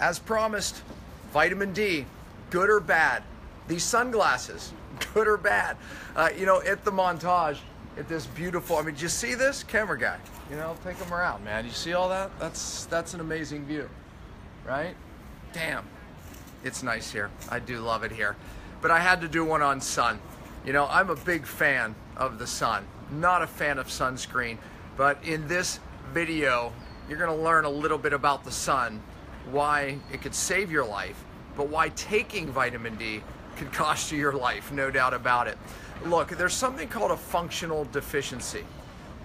As promised, vitamin D, good or bad? These sunglasses, good or bad? You know, at the montage, at this beautiful, I mean, did you see this? Camera guy, you know, take him around, man. You see all that? That's an amazing view, right? Damn, it's nice here. I do love it here. But I had to do one on sun. You know, I'm a big fan of the sun. Not a fan of sunscreen, but in this video, you're gonna learn a little bit about the sun, why it could save your life, but why taking vitamin D could cost you your life, no doubt about it. Look, there's something called a functional deficiency,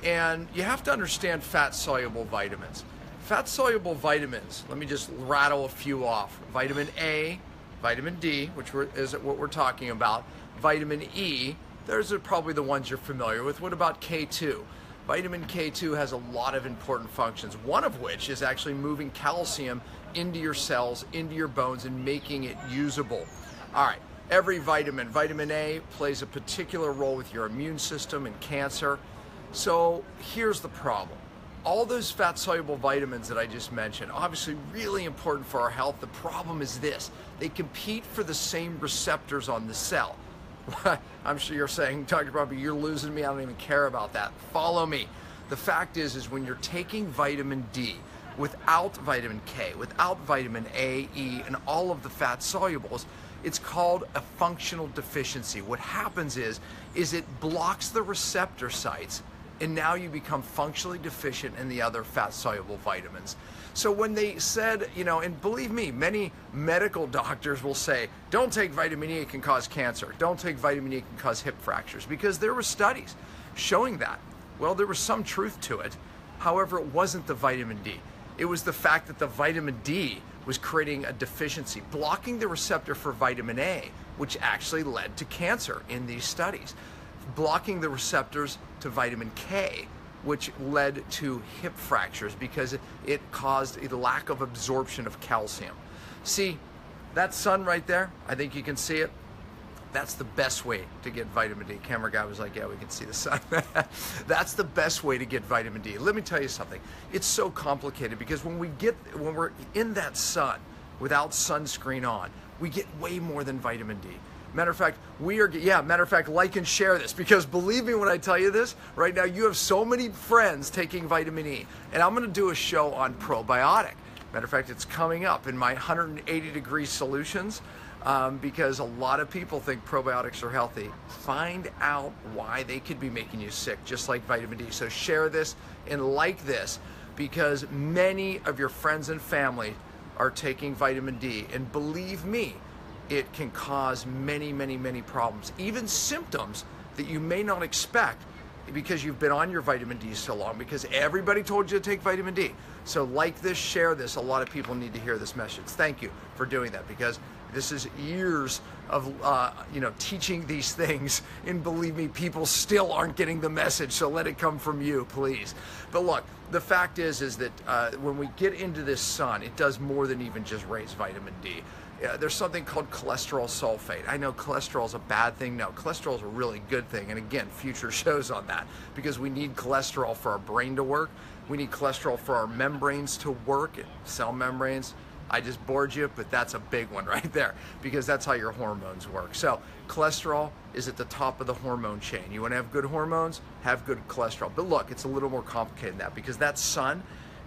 and you have to understand fat-soluble vitamins. Fat-soluble vitamins, let me just rattle a few off. Vitamin A, vitamin D, which is what we're talking about, vitamin E, those are probably the ones you're familiar with. What about K2? Vitamin K2 has a lot of important functions, one of which is actually moving calcium into your cells, into your bones, and making it usable. All right, every vitamin. Vitamin A plays a particular role with your immune system and cancer. So here's the problem. All those fat-soluble vitamins that I just mentioned, obviously really important for our health. The problem is this. They compete for the same receptors on the cell. I'm sure you're saying, Dr. Pompa, you're losing me. I don't even care about that. Follow me. The fact is when you're taking vitamin D without vitamin K, without vitamin A, E, and all of the fat solubles, it's called a functional deficiency. What happens is it blocks the receptor sites, and now you become functionally deficient in the other fat-soluble vitamins. So when they said, you know, and believe me, many medical doctors will say, don't take vitamin E, it can cause cancer. Don't take vitamin E, it can cause hip fractures, because there were studies showing that. Well, there was some truth to it. However, it wasn't the vitamin D. It was the fact that the vitamin D was creating a deficiency, blocking the receptor for vitamin A, which actually led to cancer in these studies. Blocking the receptors to vitamin K, which led to hip fractures because it caused a lack of absorption of calcium. See, that sun right there, I think you can see it. That's the best way to get vitamin D. Camera guy was like, yeah, we can see the sun. That's the best way to get vitamin D. Let me tell you something. It's so complicated because when we're in that sun without sunscreen on, we get way more than vitamin D. Matter of fact, like and share this, because believe me when I tell you this, right now you have so many friends taking vitamin E, and I'm gonna do a show on probiotic. Matter of fact, it's coming up in my 180-degree solutions, because a lot of people think probiotics are healthy. Find out why they could be making you sick, just like vitamin D. So share this and like this, because many of your friends and family are taking vitamin D, and believe me, it can cause many, many, many problems, even symptoms that you may not expect because you've been on your vitamin D so long, because everybody told you to take vitamin D. So like this, share this. A lot of people need to hear this message. Thank you for doing that, because this is years of you know, teaching these things, and believe me, people still aren't getting the message, so let it come from you, please. But look, the fact is that when we get into this sun, it does more than even just raise vitamin D. There's something called cholesterol sulfate. I know cholesterol is a bad thing. No, cholesterol is a really good thing. And again, future shows on that, because we need cholesterol for our brain to work. We need cholesterol for our membranes to work, cell membranes. I just bored you, but that's a big one right there, because that's how your hormones work. So cholesterol is at the top of the hormone chain. You want to have good hormones, have good cholesterol. But look, it's a little more complicated than that, because that sun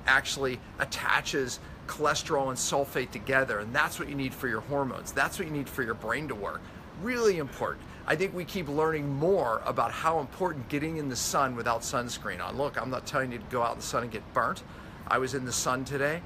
actually attaches cholesterol and sulfate together, and that's what you need for your hormones. That's what you need for your brain to work. Really important. I think we keep learning more about how important getting in the sun without sunscreen on. Look, I'm not telling you to go out in the sun and get burnt. I was in the sun today.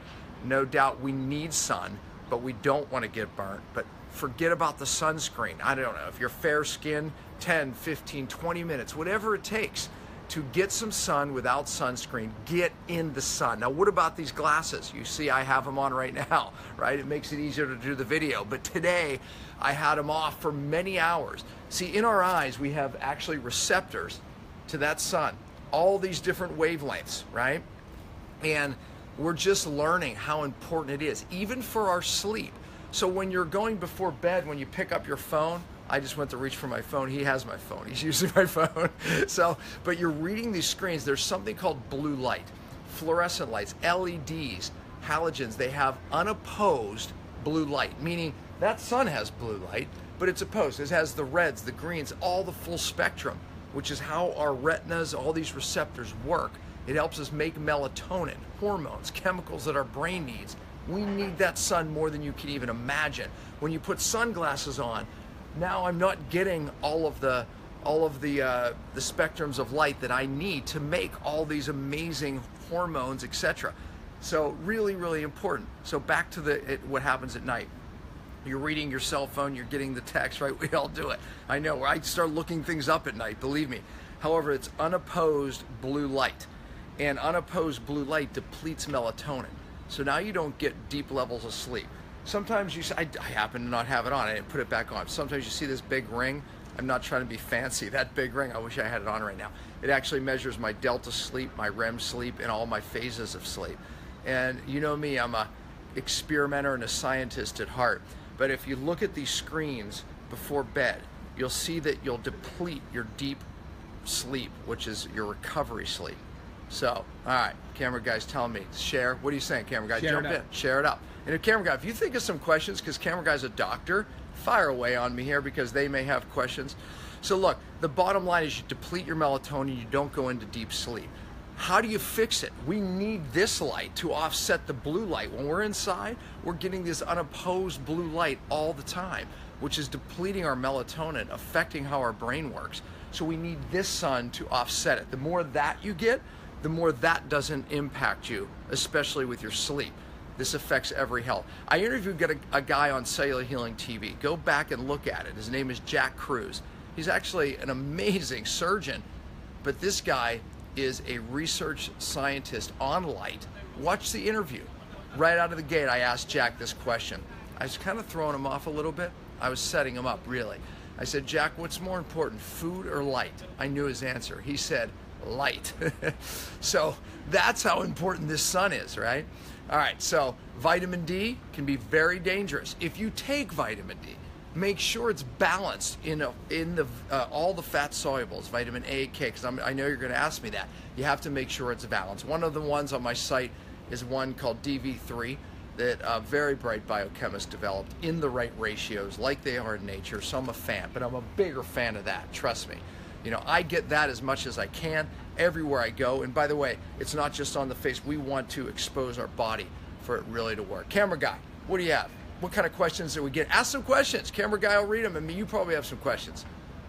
No doubt we need sun, but we don't want to get burnt. But forget about the sunscreen. I don't know, if you're fair skinned, 10, 15, 20 minutes, whatever it takes to get some sun without sunscreen, get in the sun. Now, what about these glasses? You see, I have them on right now, right? It makes it easier to do the video, but today I had them off for many hours. See, in our eyes, we have actually receptors to that sun, all these different wavelengths, right? And we're just learning how important it is, even for our sleep. So when you're going before bed, when you pick up your phone, I just went to reach for my phone. He has my phone. He's using my phone. So, but you're reading these screens. There's something called blue light, fluorescent lights, LEDs. halogens, they have unopposed blue light, meaning that sun has blue light, but it's opposed. It has the reds, the greens, all the full spectrum, which is how our retinas, all these receptors work. It helps us make melatonin, hormones, chemicals that our brain needs. We need that sun more than you can even imagine. When you put sunglasses on, now I'm not getting all of the spectrums of light that I need to make all these amazing hormones, etc. So really, really important. So back to what happens at night. You're reading your cell phone, you're getting the text, right? We all do it. I know, I start looking things up at night, believe me. However, it's unopposed blue light. And unopposed blue light depletes melatonin. So now you don't get deep levels of sleep. Sometimes you see, I happen to not have it on, I didn't put it back on. Sometimes you see this big ring. I'm not trying to be fancy, that big ring, I wish I had it on right now. It actually measures my delta sleep, my REM sleep, and all my phases of sleep. And you know me, I'm an experimenter and a scientist at heart. But if you look at these screens before bed, you'll see that you'll deplete your deep sleep, which is your recovery sleep. So, all right, camera guy's telling me, share. What are you saying, camera guy? Jump in, share it up. And if camera guy, if you think of some questions, because camera guy's a doctor, fire away on me here because they may have questions. So look, the bottom line is you deplete your melatonin, you don't go into deep sleep. How do you fix it? We need this light to offset the blue light. When we're inside, we're getting this unopposed blue light all the time, which is depleting our melatonin, affecting how our brain works. So we need this sun to offset it. The more that you get, the more that doesn't impact you, especially with your sleep. This affects every health. I interviewed a guy on Cellular Healing TV. Go back and look at it. His name is Jack Cruz. He's actually an amazing surgeon, but this guy is a research scientist on light. Watch the interview. Right out of the gate, I asked Jack this question. I was kind of throwing him off a little bit. I was setting him up, really. I said, Jack, what's more important, food or light? I knew his answer. He said, light. So that's how important this sun is, right? All right, so vitamin D can be very dangerous. If you take vitamin D, make sure it's balanced in all the fat solubles, vitamin A, K, because I know you're going to ask me that. You have to make sure it's balanced. One of the ones on my site is one called DV3 that a very bright biochemist developed in the right ratios like they are in nature. So I'm a fan, but I'm a bigger fan of that, trust me. You know, I get that as much as I can everywhere I go. And by the way, it's not just on the face. We want to expose our body for it really to work. Camera guy, what do you have? What kind of questions do we get? Ask some questions. Camera guy will read them. I mean, you probably have some questions.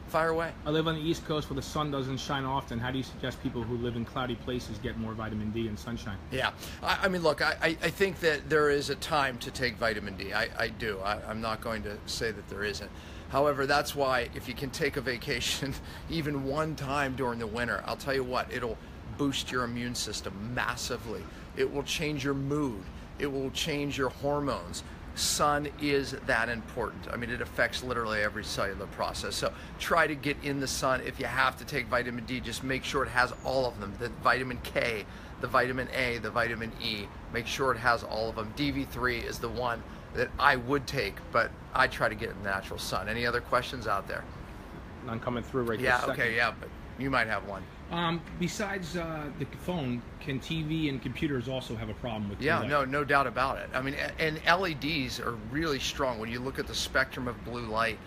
Fire away. I live on the East Coast where the sun doesn't shine often. How do you suggest people who live in cloudy places get more vitamin D and sunshine? Yeah, I mean, look, I think that there is a time to take vitamin D. I do. I'm not going to say that there isn't. However, that's why if you can take a vacation even one time during the winter, I'll tell you what, it'll boost your immune system massively. It will change your mood. It will change your hormones. Sun is that important. I mean, it affects literally every cellular process. So try to get in the sun. If you have to take vitamin D, just make sure it has all of them. The vitamin K, the vitamin A, the vitamin E, make sure it has all of them. DV3 is the one that I would take, but I try to get in the natural sun. Any other questions out there? None coming through right now. Yeah, okay, yeah, but you might have one. Besides the phone, can TV and computers also have a problem with blue light? No doubt about it. I mean, and LEDs are really strong. When you look at the spectrum of blue light,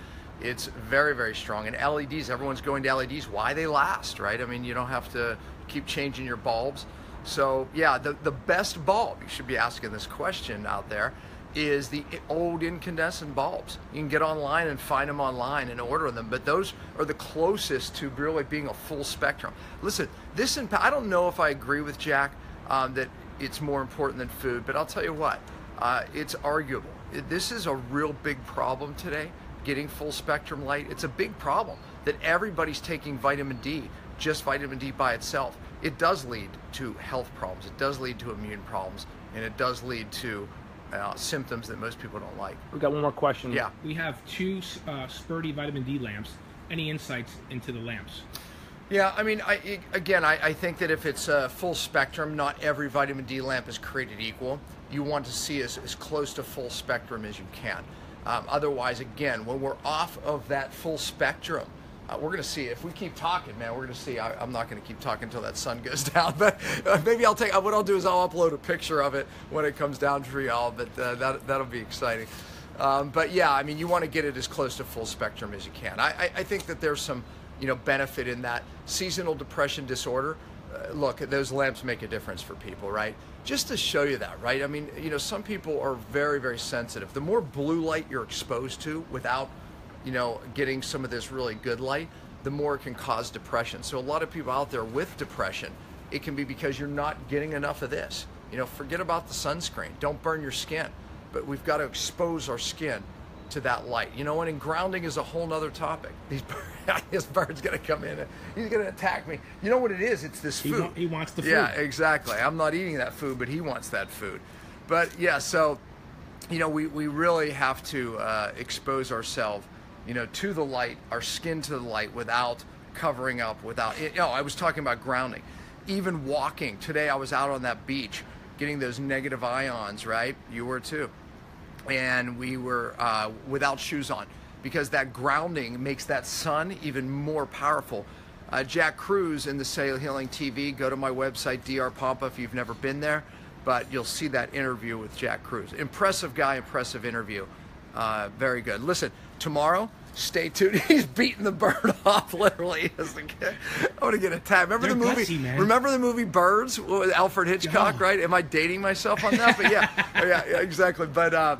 it's very, very strong. And LEDs, everyone's going to LEDs. Why? They last, right? I mean, you don't have to keep changing your bulbs. So yeah, the best bulb, you should be asking this question out there, is the old incandescent bulbs. You can get online and find them online and order them, but those are the closest to really being a full spectrum. Listen, this, I don't know if I agree with Jack that it's more important than food, but I'll tell you what, it's arguable. This is a real big problem today, getting full spectrum light. It's a big problem that everybody's taking vitamin D, just vitamin D by itself. It does lead to health problems, it does lead to immune problems, and it does lead to symptoms that most people don't like. We got one more question. Yeah. We have two Spurdy vitamin D lamps. Any insights into the lamps? Yeah, I mean, I think that if it's a full spectrum, not every vitamin D lamp is created equal. You want to see as close to full spectrum as you can. Otherwise, again, when we're off of that full spectrum, We're going to see. If we keep talking, man, we're going to see. I'm not going to keep talking until that sun goes down. But maybe I'll take, what I'll do is I'll upload a picture of it when it comes down for y'all. But that'll be exciting. But yeah, I mean, you want to get it as close to full spectrum as you can. I think that there's some, you know, benefit in that. Seasonal depression disorder, look, those lamps make a difference for people, right? Just to show you that, right? I mean, you know, some people are very, very sensitive. The more blue light you're exposed to without, you know, getting some of this really good light, the more it can cause depression. So a lot of people out there with depression, it can be because you're not getting enough of this. You know, forget about the sunscreen. Don't burn your skin. But we've got to expose our skin to that light, you know, and grounding is a whole nother topic. This bird's gonna come in and he's gonna attack me. You know what it is? It's this food. He wants the food. Yeah, exactly. I'm not eating that food, but he wants that food. But yeah, so, you know, we really have to expose ourselves, you know, to the light, our skin to the light, without covering up, without, you know, I was talking about grounding. Even walking. Today I was out on that beach getting those negative ions, right? You were too. And we were without shoes on, because that grounding makes that sun even more powerful. Jack Cruz in the Cellular Healing TV, go to my website, Dr. Pompa, if you've never been there, but you'll see that interview with Jack Cruz. Impressive guy, impressive interview. Very good. Listen, tomorrow, stay tuned. He's beating the bird off, literally. I want to get a tag. Remember the movie? Gutsy, man. Remember the movie Birds with Alfred Hitchcock, right? Am I dating myself on that? But yeah, yeah, exactly. But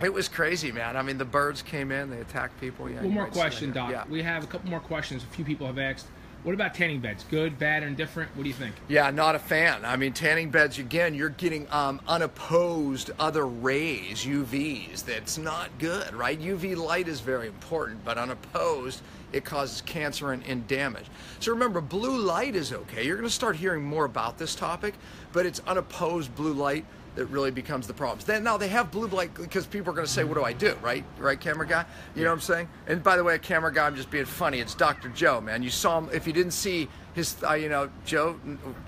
it was crazy, man. I mean, the birds came in, they attacked people. Yeah, one more question, Doc. Yeah. We have a couple more questions a few people have asked. What about tanning beds? Good, bad, or indifferent? What do you think? Yeah, not a fan. I mean, tanning beds, again, you're getting unopposed other rays, UVs. That's not good, right? UV light is very important, but unopposed, it causes cancer and damage. So remember, blue light is okay. You're going to start hearing more about this topic, but it's unopposed blue light that really becomes the problems. Then now they have blue light because people are going to say, what do I do, right? Right, camera guy? You know what I'm saying? And by the way, camera guy, I'm just being funny. It's Dr. Joe, man. You saw him. If you didn't see his, you know, Joe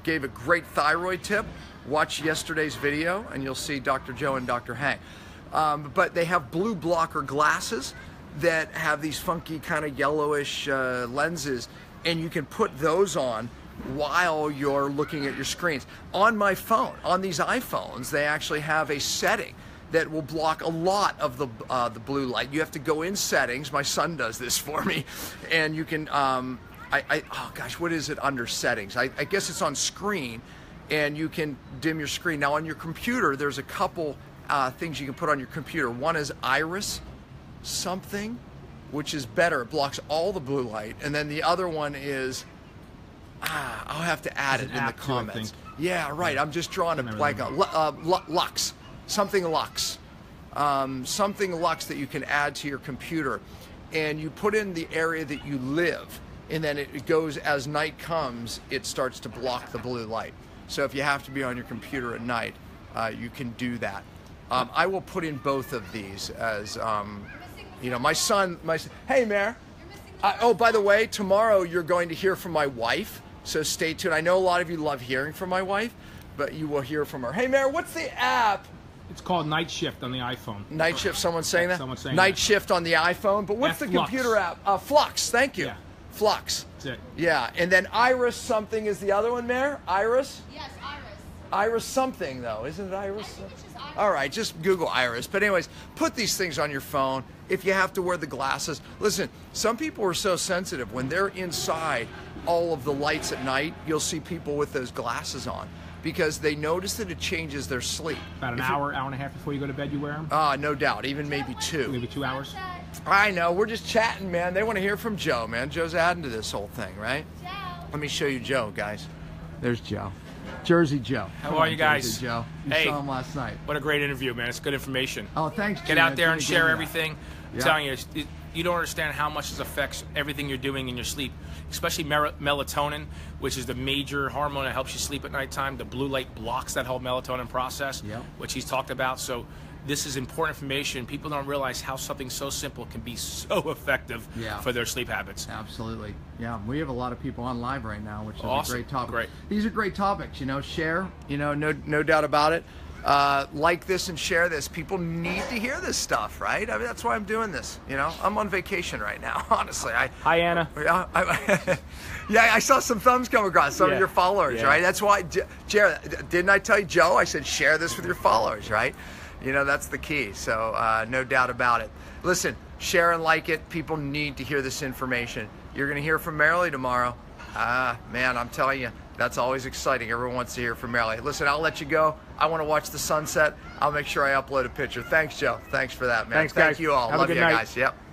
gave a great thyroid tip. Watch yesterday's video and you'll see Dr. Joe and Dr. Hang. But they have blue blocker glasses that have these funky kind of yellowish lenses, and you can put those on while you're looking at your screens. On my phone, on these iPhones, they actually have a setting that will block a lot of the blue light. You have to go in settings. My son does this for me, and you can, oh gosh, what is it under settings? I guess it's on screen, and you can dim your screen. Now on your computer, there's a couple things you can put on your computer. One is Iris something, which is better. It blocks all the blue light, and then the other one is, I'll have to add it in the comments. Yeah, right. I'm just drawing a blank on Lux. Something Lux. Something Lux that you can add to your computer. And you put in the area that you live, and then it goes, as night comes, it starts to block the blue light. So if you have to be on your computer at night, you can do that. I will put in both of these as, you know, my son, hey, Mare. Oh, by the way, tomorrow you're going to hear from my wife. So stay tuned. I know a lot of you love hearing from my wife, but you will hear from her. Hey, Mare, what's the app? It's called Night Shift on the iPhone. Night Shift, someone's saying that? Someone's saying Night Shift on the iPhone. But what's the computer app? Flux, thank you. Yeah. Flux. That's it. Yeah, and then Iris something is the other one, Mare? Iris? Yes, Iris. Iris something, though. Isn't it Iris? I think it's just Iris. All right, just Google Iris. But anyways, put these things on your phone. If you have to wear the glasses. Listen, some people are so sensitive. When they're inside all of the lights at night, you'll see people with those glasses on because they notice that it changes their sleep. About an hour, hour and a half before you go to bed, you wear them? No doubt, even maybe 2. Maybe 2 hours? I know, we're just chatting, man. They want to hear from Joe, man. Joe's adding to this whole thing, right? Joe. Let me show you Joe, guys. There's Joe. Jersey Joe. How are you guys? Jersey Joe. Hey, saw him last night. What a great interview, man. It's good information. Oh, thanks, Jim. Get out there and share everything. I'm telling you, you don't understand how much this affects everything you're doing in your sleep, especially melatonin, which is the major hormone that helps you sleep at nighttime. The blue light blocks that whole melatonin process, which he's talked about. So this is important information. People don't realize how something so simple can be so effective for their sleep habits. Absolutely. Yeah, we have a lot of people on live right now, which is awesome. A great topic. These are great topics, you know, share, you know, no doubt about it. like this and share this. People need to hear this stuff, right? I mean, that's why I'm doing this. You know, I'm on vacation right now, honestly. Hi, Anna. Yeah, I saw some thumbs come across, some of your followers, right? That's why, Jared, didn't I tell you, Joe? I said, share this with your followers, right? You know, that's the key, so no doubt about it. Listen, share and like it. People need to hear this information. You're gonna hear from Marilee tomorrow. Man, I'm telling you, that's always exciting. Everyone wants to hear from Marilee. Listen, I'll let you go. I want to watch the sunset. I'll make sure I upload a picture. Thanks, Joe. Thanks for that, man. Thanks, guys. Thank you all. Love you guys. Yep.